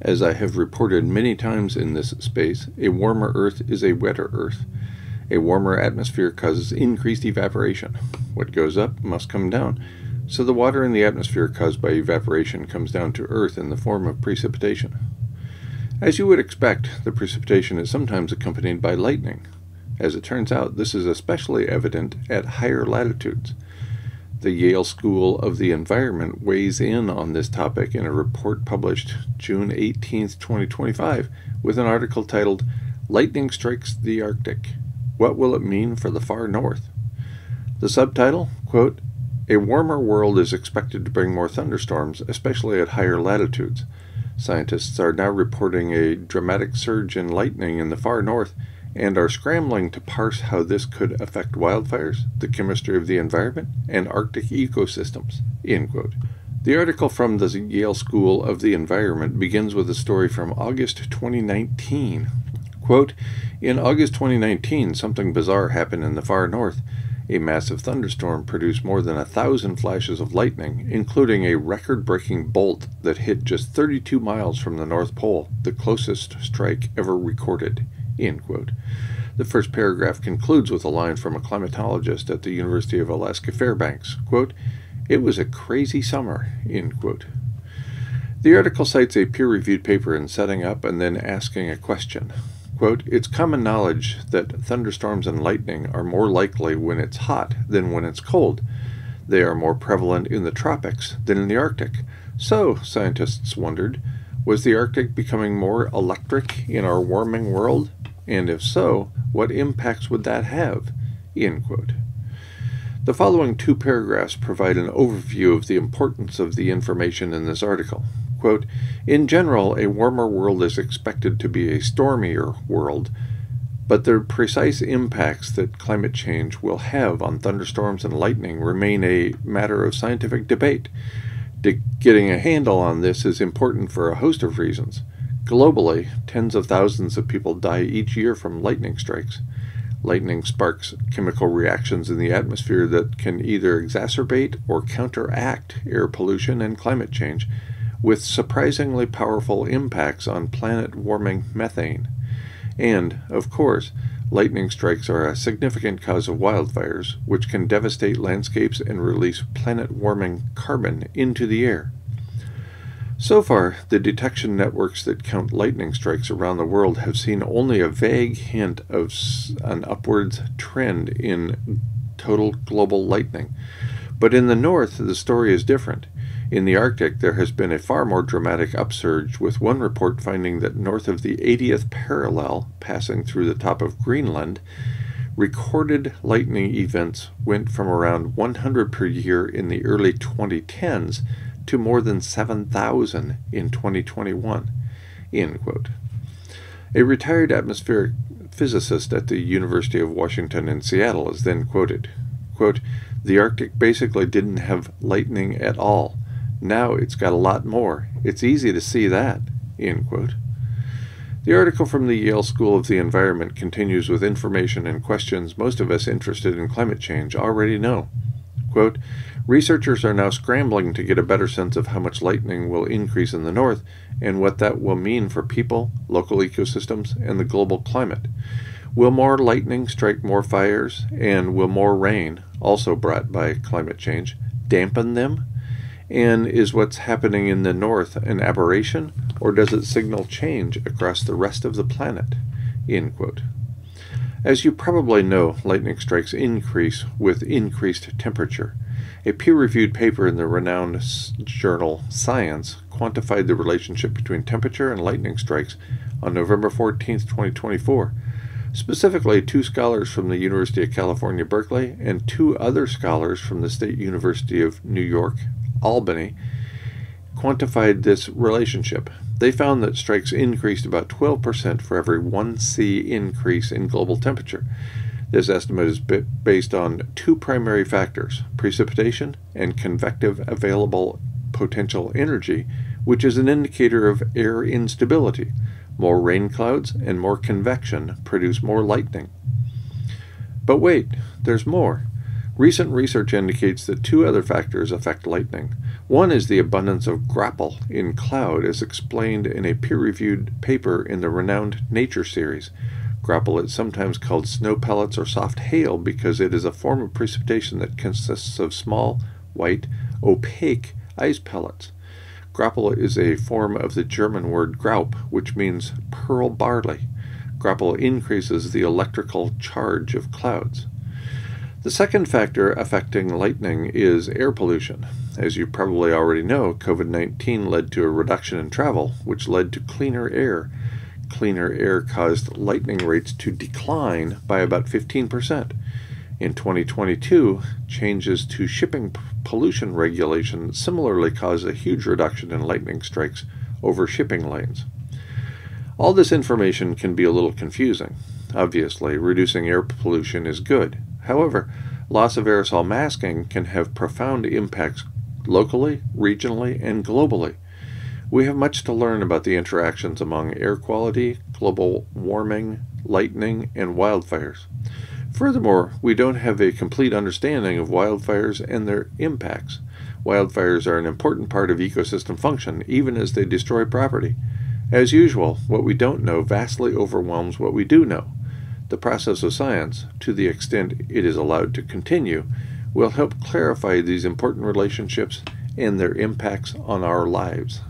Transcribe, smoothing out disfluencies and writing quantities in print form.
As I have reported many times in this space, a warmer Earth is a wetter Earth. A warmer atmosphere causes increased evaporation. What goes up must come down. So the water in the atmosphere caused by evaporation comes down to Earth in the form of precipitation. As you would expect, the precipitation is sometimes accompanied by lightning. As it turns out, this is especially evident at higher latitudes. The Yale School of the Environment weighs in on this topic in a report published June 18, 2025, with an article titled, "Lightning Strikes the Arctic. What will it mean for the far north?" The subtitle, quote, "A warmer world is expected to bring more thunderstorms, especially at higher latitudes. Scientists are now reporting a dramatic surge in lightning in the far north and are scrambling to parse how this could affect wildfires, the chemistry of the environment, and Arctic ecosystems," end quote. The article from the Yale School of the Environment begins with a story from August 2019. Quote, "In August 2019, something bizarre happened in the far north. A massive thunderstorm produced more than 1,000 flashes of lightning, including a record-breaking bolt that hit just 32 miles from the North Pole, the closest strike ever recorded," end quote. The first paragraph concludes with a line from a climatologist at the University of Alaska Fairbanks, quote, "It was a crazy summer," end quote. The article cites a peer-reviewed paper in setting up and then asking a question. Quote, "It's common knowledge that thunderstorms and lightning are more likely when it's hot than when it's cold. They are more prevalent in the tropics than in the Arctic. So, scientists wondered, was the Arctic becoming more electric in our warming world? And if so, what impacts would that have?" End quote. The following two paragraphs provide an overview of the importance of the information in this article. Quote, "In general, a warmer world is expected to be a stormier world, but the precise impacts that climate change will have on thunderstorms and lightning remain a matter of scientific debate. Getting a handle on this is important for a host of reasons. Globally, tens of thousands of people die each year from lightning strikes. Lightning sparks chemical reactions in the atmosphere that can either exacerbate or counteract air pollution and climate change, with surprisingly powerful impacts on planet-warming methane. And, of course, lightning strikes are a significant cause of wildfires, which can devastate landscapes and release planet-warming carbon into the air. So far, the detection networks that count lightning strikes around the world have seen only a vague hint of an upwards trend in total global lightning. But in the north, the story is different. In the Arctic, there has been a far more dramatic upsurge, with one report finding that north of the 80th parallel, passing through the top of Greenland, recorded lightning events went from around 100 per year in the early 2010s to more than 7,000 in 2021. End quote. A retired atmospheric physicist at the University of Washington in Seattle is then quoted, quote, "The Arctic basically didn't have lightning at all. Now it's got a lot more. It's easy to see that," end quote. The article from the Yale School of the Environment continues with information and questions most of us interested in climate change already know. Quote, "Researchers are now scrambling to get a better sense of how much lightning will increase in the north and what that will mean for people, local ecosystems, and the global climate. Will more lightning strike more fires, and will more rain, also brought by climate change, dampen them? And is what's happening in the north an aberration, or does it signal change across the rest of the planet?" End quote. As you probably know, lightning strikes increase with increased temperature. A peer-reviewed paper in the renowned journal Science quantified the relationship between temperature and lightning strikes on November 14, 2024. Specifically, two scholars from the University of California, Berkeley, and two other scholars from the State University of New York, Albany, quantified this relationship. They found that strikes increased about 12% for every 1°C increase in global temperature. This estimate is based on two primary factors, precipitation and convective available potential energy, which is an indicator of air instability. More rain clouds and more convection produce more lightning. But wait, there's more. Recent research indicates that two other factors affect lightning. One is the abundance of graupel in cloud as explained in a peer-reviewed paper in the renowned Nature series. Graupel is sometimes called snow pellets or soft hail because it is a form of precipitation that consists of small, white, opaque ice pellets. Graupel is a form of the German word graup, which means pearl barley. Graupel increases the electrical charge of clouds. The second factor affecting lightning is air pollution. As you probably already know, COVID-19 led to a reduction in travel, which led to cleaner air. Cleaner air caused lightning rates to decline by about 15%. In 2022, changes to shipping pollution regulation similarly caused a huge reduction in lightning strikes over shipping lanes. All this information can be a little confusing. Obviously, reducing air pollution is good. However, loss of aerosol masking can have profound impacts locally, regionally, and globally. We have much to learn about the interactions among air quality, global warming, lightning, and wildfires. Furthermore, we don't have a complete understanding of wildfires and their impacts. Wildfires are an important part of ecosystem function, even as they destroy property. As usual, what we don't know vastly overwhelms what we do know. The process of science, to the extent it is allowed to continue, will help clarify these important relationships and their impacts on our lives.